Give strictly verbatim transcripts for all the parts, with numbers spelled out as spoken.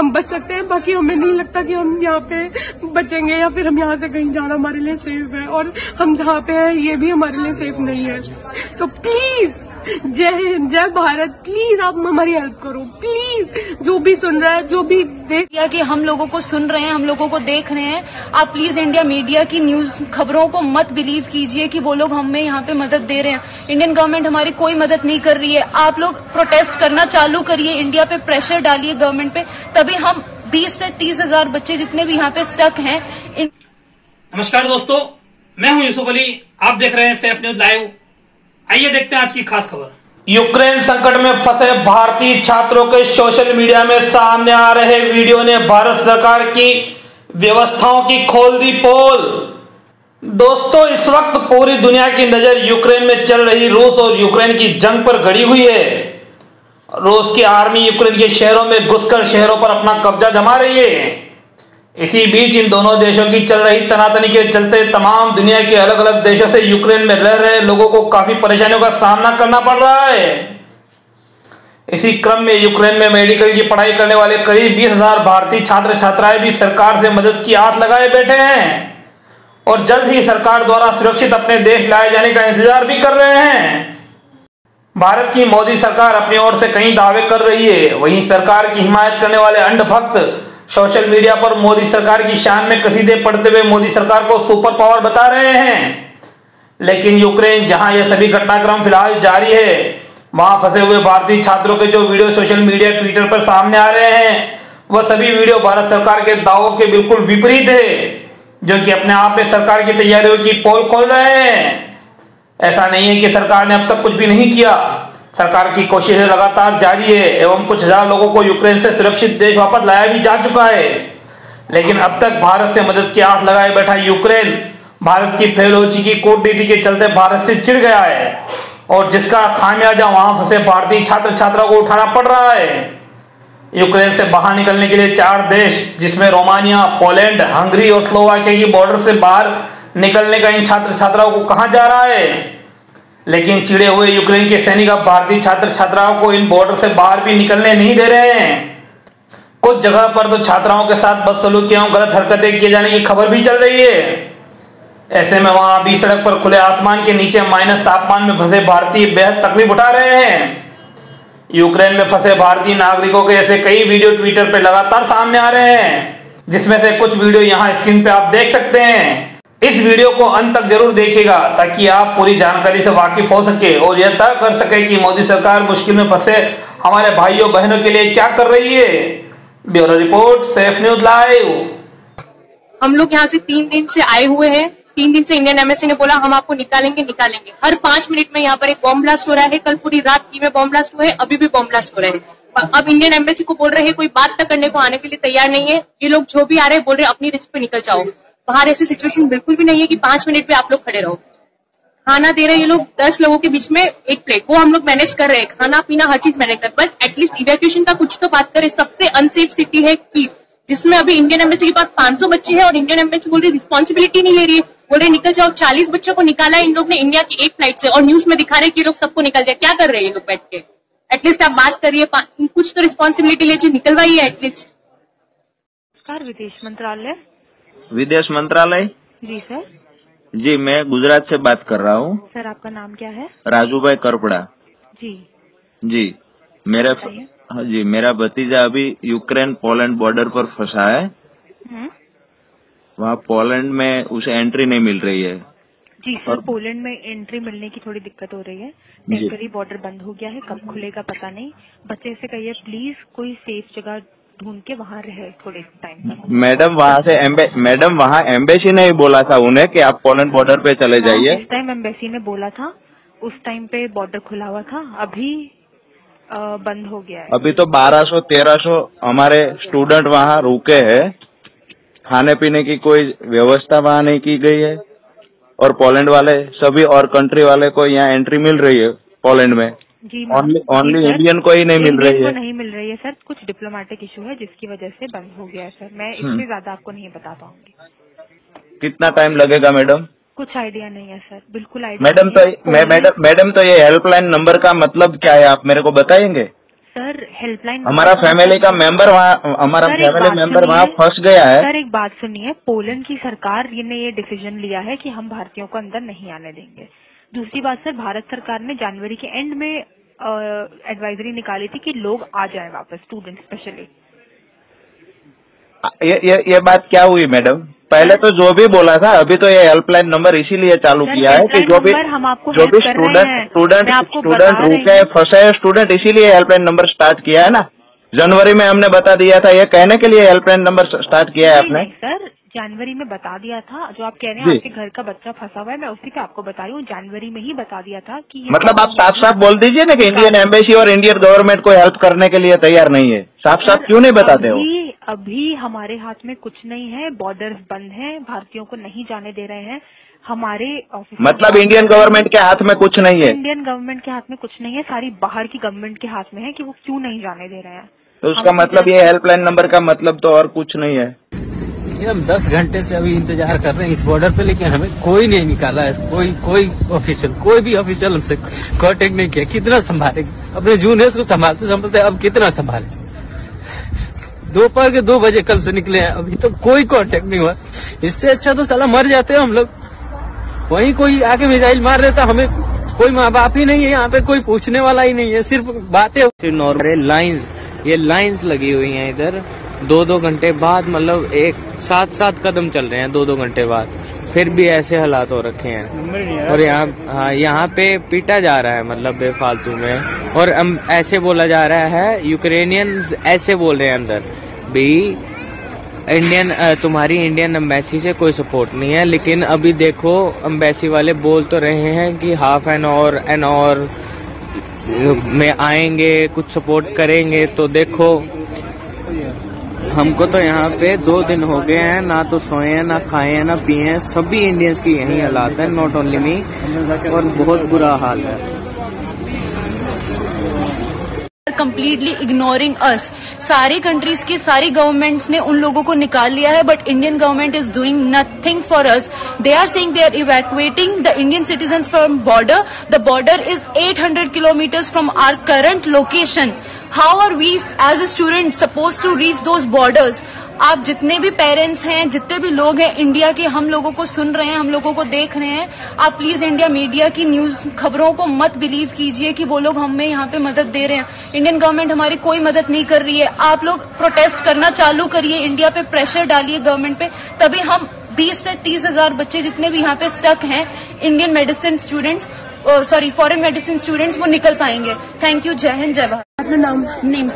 हम बच सकते हैं। बाकी हमें नहीं लगता कि हम यहाँ पे बचेंगे या फिर हम यहाँ से कहीं जाना हमारे लिए सेफ है, और हम जहाँ पे हैं ये भी हमारे लिए सेफ नहीं है। सो प्लीज जय हिंद, जय भारत। प्लीज आप हमारी हेल्प करो, प्लीज जो भी सुन रहा है, जो भी देख रहा है कि हम लोगों को सुन रहे हैं, हम लोगों को देख रहे हैं, आप प्लीज इंडिया मीडिया की न्यूज खबरों को मत बिलीव कीजिए कि वो लोग हमें यहाँ पे मदद दे रहे हैं। इंडियन गवर्नमेंट हमारी कोई मदद नहीं कर रही है। आप लोग प्रोटेस्ट करना चालू करिए, इंडिया पे प्रेशर डालिए गवर्नमेंट पे, तभी हम बीस से तीस हजार बच्चे जितने भी यहाँ पे स्टक हैं। इन... नमस्कार दोस्तों, मैं हूँ यूसुफ अली, आप देख रहे हैं सेफ न्यूज लाइव। आइए देखते हैं आज की खास खबर। यूक्रेन संकट में फंसे भारतीय छात्रों के सोशल मीडिया में सामने आ रहे वीडियो ने भारत सरकार की व्यवस्थाओं की खोल दी पोल। दोस्तों, इस वक्त पूरी दुनिया की नजर यूक्रेन में चल रही रूस और यूक्रेन की जंग पर गड़ी हुई है। रूस की आर्मी यूक्रेन के शहरों में घुसकर शहरों पर अपना कब्जा जमा रही है। इसी बीच इन दोनों देशों की चल रही तनातनी के चलते तमाम दुनिया के अलग अलग देशों से यूक्रेन में रह रहे लोगों को काफी परेशानियों का सामना करना पड़ रहा है। इसी क्रम में यूक्रेन में मेडिकल की पढ़ाई करने वाले करीब बीस हजार भारतीय छात्र छात्राएं भी सरकार से मदद की आस लगाए बैठे हैं और जल्द ही सरकार द्वारा सुरक्षित अपने देश लाए जाने का इंतजार भी कर रहे हैं। भारत की मोदी सरकार अपनी ओर से कई दावे कर रही है, वहीं सरकार की हिमायत करने वाले अंधभक्त सोशल मीडिया पर मोदी सरकार की शान में कसीदे पढ़ते हुए मोदी सरकार को सुपर पावर बता रहे हैं। लेकिन यूक्रेन, जहां यह सभी घटनाक्रम फिलहाल जारी है, वहां फंसे हुए भारतीय छात्रों के जो वीडियो सोशल मीडिया ट्विटर पर सामने आ रहे हैं, वह सभी वीडियो भारत सरकार के दावों के बिल्कुल विपरीत है, जो कि अपने आप में सरकार की तैयारियों की पोल खोल रहे हैं। ऐसा नहीं है कि सरकार ने अब तक कुछ भी नहीं किया, सरकार की कोशिशें लगातार जारी है एवं कुछ हजार लोगों को यूक्रेन से सुरक्षित देश वापस लाया भी जा चुका है। लेकिन अब तक भारत से मदद की आस लगाए बैठा यूक्रेन भारत की फेलोची की कूटनीति के चलते भारत से चिढ़ गया है और जिसका खामियाजा वहां फंसे भारतीय छात्र छात्राओं को उठाना पड़ रहा है। यूक्रेन से बाहर निकलने के लिए चार देश, जिसमें रोमानिया, पोलैंड, हंगरी और स्लोवाकिया की बॉर्डर से बाहर निकलने का इन छात्र छात्राओं को कहा जा रहा है। लेकिन चिड़े हुए यूक्रेन के सैनिक अब भारतीय छात्र छात्राओं को इन बॉर्डर से बाहर भी निकलने नहीं दे रहे हैं। कुछ जगह पर तो छात्राओं के साथ बदसलूकी एवं गलत हरकतें किए जाने की खबर भी चल रही है। ऐसे में वहां भी सड़क पर खुले आसमान के नीचे माइनस तापमान में फंसे भारतीय बेहद तकलीफ उठा रहे हैं। यूक्रेन में फंसे भारतीय नागरिकों के ऐसे कई वीडियो ट्विटर पर लगातार सामने आ रहे हैं, जिसमें से कुछ वीडियो यहाँ स्क्रीन पे आप देख सकते हैं। इस वीडियो को अंत तक जरूर देखिएगा ताकि आप पूरी जानकारी से वाकिफ हो सके और यह तय कर सके कि मोदी सरकार मुश्किल में फंसे हमारे भाइयों बहनों के लिए क्या कर रही है। Bureau report, safe news live. हम लोग यहाँ से तीन दिन से आए हुए हैं। तीन दिन से इंडियन एम्बेसी ने बोला हम आपको निकालेंगे निकालेंगे हर पांच मिनट में यहाँ पर एक बॉम्ब ब्लास्ट हो रहा है। कल पूरी रात की में बॉम्ब ब्लास्ट हुआ है, अभी भी बॉम्ब ब्लास्ट हो रहे हैं। अब इंडियन एम्बेसी को बोल रहे हैं कोई बात तक करने को आने के लिए तैयार नहीं है। ये लोग जो भी आ रहे हैं बोल रहे हैं अपनी रिस्क पे निकल जाओ। बाहर ऐसी सिचुएशन बिल्कुल भी नहीं है कि पांच मिनट में आप लोग खड़े रहो। खाना दे रहे ये लोग दस लोगों के बीच में एक प्लेट, वो हम लोग मैनेज कर रहे हैं, खाना पीना हर चीज मैनेज कर, बट एटलीस्ट इवैक्यूएशन का कुछ तो बात करें। सबसे अनसेफ सिटी है कीव, जिसमें अभी इंडियन एम्बेसी के पास पांच सौ बच्चे हैं और इंडियन एम्बेसी बोल रही रिस्पॉन्सिबिलिटी नहीं ले रही है, बोल रहे निकल जाओ। चालीस बच्चों को निकाला इन लोग ने इंडिया की एक फ्लाइट से और न्यूज में दिखा रहे कि ये लोग सबको निकाल दिया। क्या कर रहे हैं ये लोग बैठ के? एटलीस्ट आप बात करिए, कुछ तो रिस्पॉन्सिबिलिटी लीजिए, निकलवाइए एटलीस्ट। विदेश मंत्रालय विदेश मंत्रालय जी सर। जी, मैं गुजरात से बात कर रहा हूँ। सर, आपका नाम क्या है? राजू भाई करपड़ा। जी जी, मेरा जी मेरा भतीजा अभी यूक्रेन पोलैंड बॉर्डर पर फंसा है। वहाँ पोलैंड में उसे एंट्री नहीं मिल रही है। जी सर, और... पोलैंड में एंट्री मिलने की थोड़ी दिक्कत हो रही है। टेम्पररी बॉर्डर बंद हो गया है, कब खुलेगा पता नहीं। बच्चे से कहिए प्लीज कोई सेफ जगह ढूंढ के वहाँ रहे थोड़े टाइम। मैडम वहाँ से एम्बे, मैडम वहाँ एम्बेसी ने ही बोला था उन्हें कि आप पोलैंड बॉर्डर पे चले जाइए। उस टाइम एम्बेसी ने बोला था, उस टाइम पे बॉर्डर खुला हुआ था, अभी आ, बंद हो गया है। अभी तो बारह सौ तेरह सौ हमारे स्टूडेंट वहाँ रुके हैं। खाने पीने की कोई व्यवस्था वहाँ नहीं की गई है और पोलैंड वाले सभी और कंट्री वाले को यहाँ एंट्री मिल रही है पोलैंड में। जी, ओनली इंडियन को ही नहीं मिल रही है। नहीं मिल रही है सर, कुछ डिप्लोमेटिक इशू है जिसकी वजह से बंद हो गया है सर। मैं इससे ज्यादा आपको नहीं बता पाऊंगी। कितना टाइम लगेगा मैडम? कुछ आइडिया नहीं है सर, बिल्कुल आइडिया मैडम। तो मैडम मैडम तो ये हेल्पलाइन नंबर का मतलब क्या है, आप मेरे को बताएंगे? सर हेल्पलाइन हमारा फैमिली का मेंबर वहाँ हमारा फैमिली मेंबर वहाँ फंस गया है सर। एक बात सुनिए, पोलैंड की सरकार ने ये डिसीजन लिया है कि हम भारतीयों को अंदर नहीं आने देंगे। दूसरी बात सर, भारत सरकार ने जनवरी के एंड में एडवाइजरी निकाली थी कि लोग आ जाए वापस, स्टूडेंट स्पेशली। ये ये ये बात क्या हुई मैडम? पहले तो जो भी बोला था, अभी तो ये हेल्पलाइन नंबर इसीलिए चालू किया है कि जो भी जो भी स्टूडेंट स्टूडेंट स्टूडेंट रुके फंसे स्टूडेंट, इसीलिए हेल्पलाइन नंबर स्टार्ट किया है ना। जनवरी में हमने बता दिया था, ये कहने के लिए हेल्पलाइन नंबर स्टार्ट किया है आपने। सर जनवरी में बता दिया था, जो आप कह रहे हैं आपके घर का बच्चा फंसा हुआ है, मैं उसी पे आपको बता रही हूँ। जनवरी में ही बता दिया था कि मतलब आप साफ साफ बोल दीजिए ना कि इंडियन एम्बेसी और इंडियन गवर्नमेंट को हेल्प करने के लिए तैयार नहीं है। साफ साफ क्यों नहीं बताते हो? अभी हमारे हाथ में कुछ नहीं है, बॉर्डर्स बंद हैं, भारतीयों को नहीं जाने दे रहे हैं हमारे ऑफिस। मतलब इंडियन गवर्नमेंट के हाथ में कुछ नहीं है? इंडियन गवर्नमेंट के हाथ में कुछ नहीं है, सारी बाहर की गवर्नमेंट के हाथ में है कि वो क्यों नहीं जाने दे रहे हैं। तो उसका मतलब ये हेल्पलाइन नंबर का मतलब तो और कुछ नहीं है। हम दस घंटे से अभी इंतजार कर रहे हैं इस बॉर्डर पे, लेकिन हमें कोई नहीं निकाला है, कोई कोई ऑफिशियल, कोई भी ऑफिशियल हमसे कॉन्टेक्ट नहीं किया। कितना संभालेंगे अपने जूनियर्स को, संभालते संभालते अब कितना संभालेंगे? दोपहर के दो बजे कल से निकले हैं, अभी तक कोई कांटेक्ट नहीं हुआ। इससे अच्छा तो साला मर जाते हैं हम लोग, वहीं कोई आके मिसाइल मार देता। हमें कोई माँ बाप ही नहीं है यहाँ पे, कोई पूछने वाला ही नहीं है, सिर्फ बातें। नॉर्मल लाइंस, ये लाइंस लगी हुई हैं इधर, दो दो घंटे बाद, मतलब एक साथ साथ कदम चल रहे हैं दो दो घंटे बाद, फिर भी ऐसे हालात हो रखे हैं। और यहाँ यहाँ पे पीटा जा रहा है मतलब बेफालतू में, और ऐसे बोला जा रहा है, यूक्रेनियंस ऐसे बोल रहे हैं अंदर भी, इंडियन तुम्हारी इंडियन एम्बेसी से कोई सपोर्ट नहीं है। लेकिन अभी देखो एम्बेसी वाले बोल तो रहे हैं कि half an hour an hour में आएंगे, कुछ सपोर्ट करेंगे। तो देखो हमको तो यहाँ पे दो दिन हो गए हैं, ना तो सोए हैं, ना खाए हैं, ना पिए हैं, सभी इंडियंस की यही हालात है, नॉट ओनली मी, और बहुत बुरा हाल है। कंप्लीटली इग्नोरिंग अस, सारी कंट्रीज की सारी गवर्नमेंट्स ने उन लोगों को निकाल लिया है, but Indian government is doing nothing for us. They are saying they are evacuating the Indian citizen from border, the border is at hundred kilometres from our current location. How are we as a student suppose to reach those borders? आप जितने भी parents हैं, जितने भी लोग हैं India के, हम लोगों को सुन रहे हैं, हम लोगों को देख रहे हैं, आप प्लीज इंडिया मीडिया की न्यूज खबरों को मत बिलीव कीजिए कि वो लोग हमें यहाँ पे मदद दे रहे हैं। इंडियन गवर्नमेंट हमारी कोई मदद नहीं कर रही है। आप लोग प्रोटेस्ट करना चालू करिए, इंडिया पे प्रेशर डालिए गवर्नमेंट पे, तभी हम बीस से तीस हजार बच्चे जितने भी यहाँ पे स्टक हैं Indian medicine students, sorry foreign medicine students, वो निकल पाएंगे। थैंक यू, जय हिंद, जय भारत। अपना नाम नेम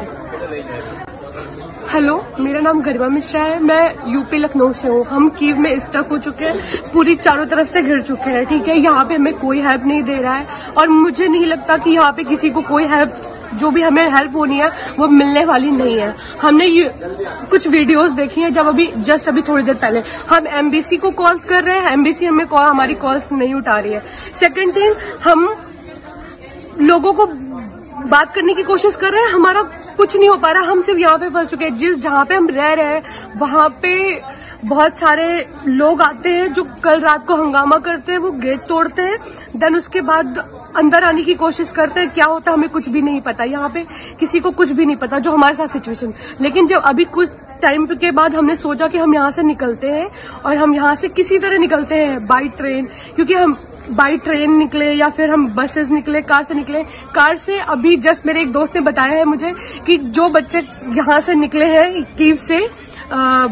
हेलो, मेरा नाम गरिमा मिश्रा है, मैं यूपी लखनऊ से हूँ। हम कीव में स्टक हो चुके हैं, पूरी चारों तरफ से घिर चुके हैं, ठीक है। यहाँ पे हमें कोई हेल्प नहीं दे रहा है, और मुझे नहीं लगता कि यहाँ पे किसी को कोई हेल्प, जो भी हमें हेल्प होनी है वो मिलने वाली नहीं है। हमने कुछ वीडियोस देखी हैं, जब अभी जस्ट अभी थोड़ी देर पहले हम एम्बेसी को कॉल्स कर रहे हैं, एम्बेसी हमें कॉल, हमारी कॉल्स नहीं उठा रही है। सेकंड थिंग, हम लोगों को बात करने की कोशिश कर रहे हैं, हमारा कुछ नहीं हो पा रहा, हम सिर्फ यहाँ पे फंस चुके हैं। जिस जहाँ पे हम रह रहे हैं वहाँ पे बहुत सारे लोग आते हैं जो कल रात को हंगामा करते हैं, वो गेट तोड़ते हैं, देन उसके बाद अंदर आने की कोशिश करते हैं। क्या होता है हमें कुछ भी नहीं पता, यहाँ पे किसी को कुछ भी नहीं पता जो हमारे साथ सिचुएशन। लेकिन जब अभी कुछ टाइम के बाद हमने सोचा कि हम यहाँ से निकलते हैं, और हम यहाँ से किसी तरह निकलते हैं बाई ट्रेन, क्योंकि हम बाई ट्रेन निकले या फिर हम बसेस निकले, कार से निकले। कार से अभी जस्ट मेरे एक दोस्त ने बताया है मुझे कि जो बच्चे यहाँ से निकले हैं कीव से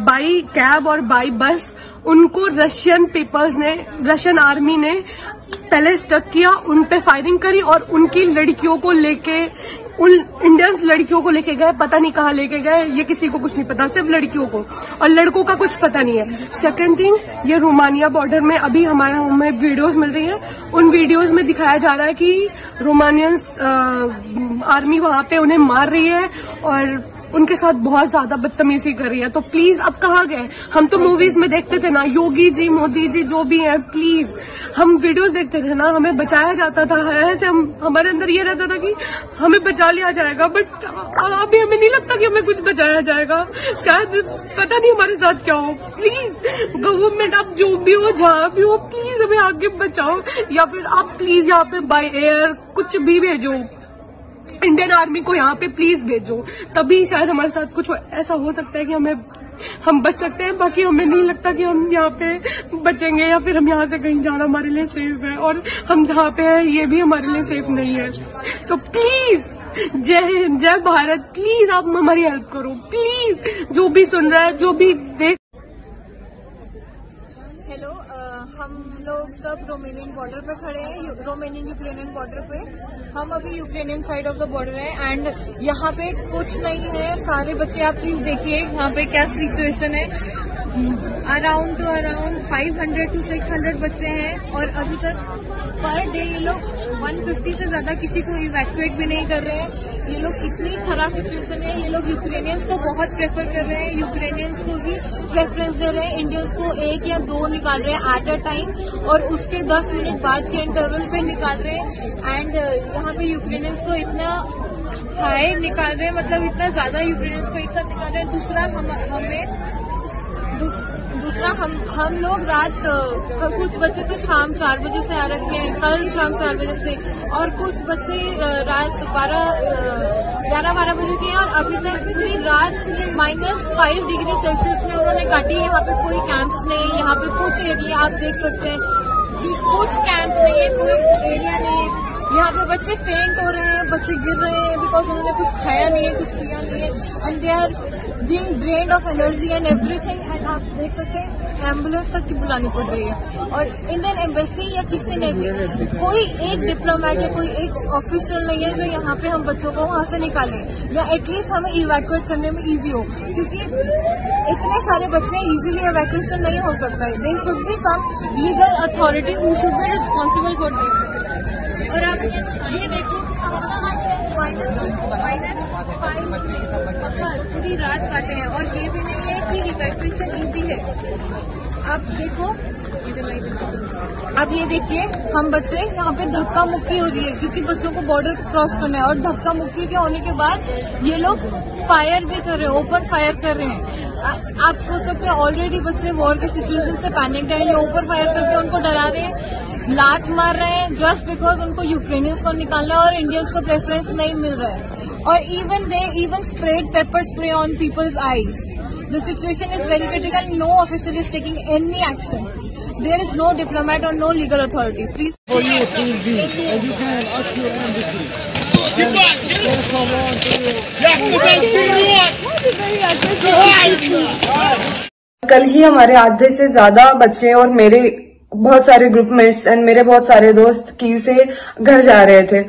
बाई कैब और बाई बस, उनको रशियन पीपल्स ने, रशियन आर्मी ने पहले स्टक किया, उन पे फायरिंग करी, और उनकी लड़कियों को लेके, उन इंडियंस लड़कियों को लेके गए, पता नहीं कहाँ लेके गए, ये किसी को कुछ नहीं पता, सिर्फ लड़कियों को, और लड़कों का कुछ पता नहीं है। सेकंड थिंग, ये रोमानिया बॉर्डर में अभी हमारे हमें वीडियोस मिल रही हैं, उन वीडियोस में दिखाया जा रहा है कि रोमानियंस आर्मी वहाँ पे उन्हें मार रही है और उनके साथ बहुत ज्यादा बदतमीजी कर रही है। तो प्लीज, अब कहाँ गए? हम तो मूवीज में देखते थे ना, योगी जी, मोदी जी, जो भी हैं, प्लीज हम वीडियोस देखते थे ना, हमें बचाया जाता था, ऐसे हम, हमारे अंदर ये रहता था कि हमें बचा लिया जाएगा, बट अभी हमें नहीं लगता कि हमें कुछ बचाया जाएगा, शायद पता नहीं हमारे साथ क्या हो। प्लीज गवर्नमेंट, आप जो भी हो, जहाँ भी हो, प्लीज हमें आगे बचाओ, या फिर आप प्लीज यहाँ पे बाई एयर कुछ भी भेजो, इंडियन आर्मी को यहाँ पे प्लीज भेजो, तभी शायद हमारे साथ कुछ ऐसा हो सकता है कि हमें हम बच सकते हैं। बाकी हमें नहीं लगता कि हम यहाँ पे बचेंगे या फिर हम यहाँ से कहीं जाना हमारे लिए सेफ है, और हम जहाँ पे हैं ये भी हमारे लिए सेफ नहीं है। सो प्लीज जय हिंद, जय भारत। प्लीज आप हमारी हेल्प करो, प्लीज जो भी सुन रहा है, जो भी देख। हेलो, हम लोग सब रोमेनियन बॉर्डर पे खड़े हैं, रोमेनियन यूक्रेनियन बॉर्डर पे। हम अभी Ukrainian side of the border है एंड यहाँ पे कुछ नहीं है। सारे बच्चे आप प्लीज देखिए यहाँ पे क्या सिचुएशन है। Around two around five hundred two six hundred बच्चे हैं और अभी तक पर डे ये लोग एक सौ पचास से ज्यादा किसी को इवैक्यूएट भी नहीं कर रहे हैं। ये लोग इतनी खराब सिचुएशन है। ये लोग यूक्रेनियंस को बहुत प्रेफर कर रहे हैं, यूक्रेनियंस को भी प्रेफरेंस दे रहे हैं। इंडियंस को एक या दो निकाल रहे हैं एट अ टाइम और उसके दस मिनट बाद के इंटरवल पे निकाल रहे हैं। एंड यहाँ पे यूक्रेनियंस को इतना हाई निकाल रहे हैं, मतलब इतना ज्यादा यूक्रेनियंस को एक साथ निकाल रहे हैं। दूसरा हम हमें दूस, दूसरा हम हम लोग रात, कुछ बच्चे तो शाम चार बजे से आ रखे हैं, कल शाम चार बजे से, और कुछ बच्चे रात बारह ग्यारह बारह बजे के हैं। और अभी तक पूरी रात माइनस फाइव डिग्री सेल्सियस में उन्होंने काटी। यहाँ पे कोई कैंप्स नहीं है, यहाँ पे कुछ एरिया आप देख सकते हैं कि कुछ कैंप नहीं है, कोई एरिया नहीं है। यहाँ पे बच्चे फेंट हो रहे हैं, बच्चे गिर रहे हैं बिकॉज उन्होंने कुछ खाया नहीं है, कुछ पिया नहीं है। And they are being drained of energy and everything. And आप देख सकते हैं एम्बुलेंस तक की बुलानी पड़ रही है। और इंडियन एम्बेसी या किसी ने भी, कोई एक डिप्लोमेट या कोई एक ऑफिशियल नहीं है जो यहाँ पे हम बच्चों को वहां से निकाले या एटलीस्ट हमें इवैक्यूएट करने में ईजी हो, क्योंकि इतने सारे बच्चे इजीली इवैक्यूएशन नहीं हो सकता है। There should be some legal authority who should be responsible for this. और आप ये देखो माइनस माइनस फाइव पूरी रात काटे हैं और ये भी नहीं है कि इवैक्यूएशन इजी है। आप देखो, अब ये देखिए हम बच्चे यहाँ पे धक्का मुक्की हो रही है क्योंकि बच्चों को बॉर्डर क्रॉस करना है। और धक्का मुक्की के होने के बाद ये लोग फायर भी कर रहे हैं, ओपन फायर कर रहे हैं। आ, आप सोच सकते हैं ऑलरेडी बच्चे वॉर के सिचुएशन से पैनिक है, ये ओपन फायर करके उनको डरा रहे हैं, लात मार रहे हैं, जस्ट बिकॉज उनको यूक्रेनियंस को निकालना है और इंडियंस को प्रेफरेंस नहीं मिल रहा है। और even they even spread pepper spray on peoples eyes. The situation is very critical, no official is taking any action, there is no diplomat और नो लीगल अथॉरिटी। प्लीज कल ही हमारे आधे से ज्यादा बच्चे और मेरे बहुत सारे ग्रुपमेट्स एंड मेरे बहुत सारे दोस्त की से घर जा रहे थे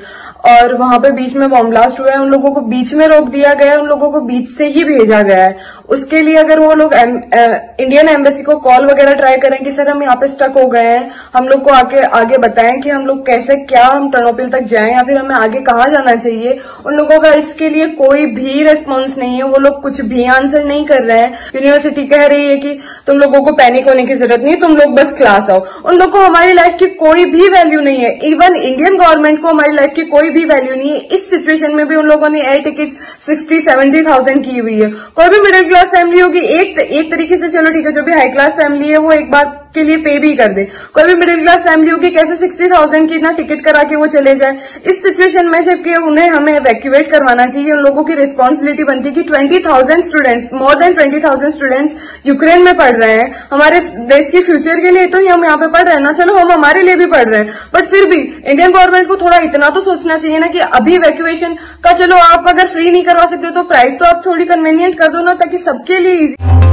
और वहां पे बीच में बॉम्ब ब्लास्ट हुआ है। उन लोगों को बीच में रोक दिया गया है, उन लोगों को बीच से ही भेजा गया है। उसके लिए अगर वो लोग इंडियन एम्बेसी को कॉल वगैरह ट्राई करें कि सर हम यहाँ पे स्टक हो गए हैं, हम लोग को आके आगे बताएं कि हम लोग कैसे, क्या हम टर्नोपिल तक जाएं या फिर हमें आगे कहाँ जाना चाहिए, उन लोगों का इसके लिए कोई भी रेस्पॉन्स नहीं है। वो लोग कुछ भी आंसर नहीं कर रहे हैं। यूनिवर्सिटी कह रही है कि तुम लोगों को पैनिक होने की जरूरत नहीं, तुम लोग बस क्लास आओ। उन लोगों को हमारी लाइफ की कोई भी वैल्यू नहीं है। इवन इंडियन गवर्नमेंट को हमारी लाइफ की कोई भी वैल्यू नहीं है। इस सिचुएशन में भी उन लोगों ने air tickets sixty seventy thousand की हुई है। कोई भी मिडिल क्लास फैमिली होगी, एक एक तरीके से चलो ठीक है, जो भी हाई क्लास फैमिली है वो एक बात के लिए पे भी कर दे। कोई भी मिडिल क्लास फैमिली होगी कैसे सिक्सटी थाउजेंड की ना टिकट करा के वो चले जाए इस सिचुएशन में, जबकि उन्हें हमें इवैक्यूएट करवाना चाहिए। उन लोगों की रिस्पॉन्सिबिलिटी बनती है कि twenty thousand students more than twenty thousand students Ukraine में पढ़ रहे हैं। हमारे देश के फ्यूचर के लिए तो ही हम यहाँ पे पढ़ रहे हैं ना, चलो हम हमारे लिए भी पढ़ रहे हैं, बट फिर भी इंडियन गवर्नमेंट को थोड़ा इतना तो सोचना चाहिए ना कि अभी इवैक्यूएशन का, चलो आप अगर फ्री नहीं करवा सकते तो प्राइस तो आप थोड़ी कन्वीनियंट कर दो ना, ताकि सबके लिए इजी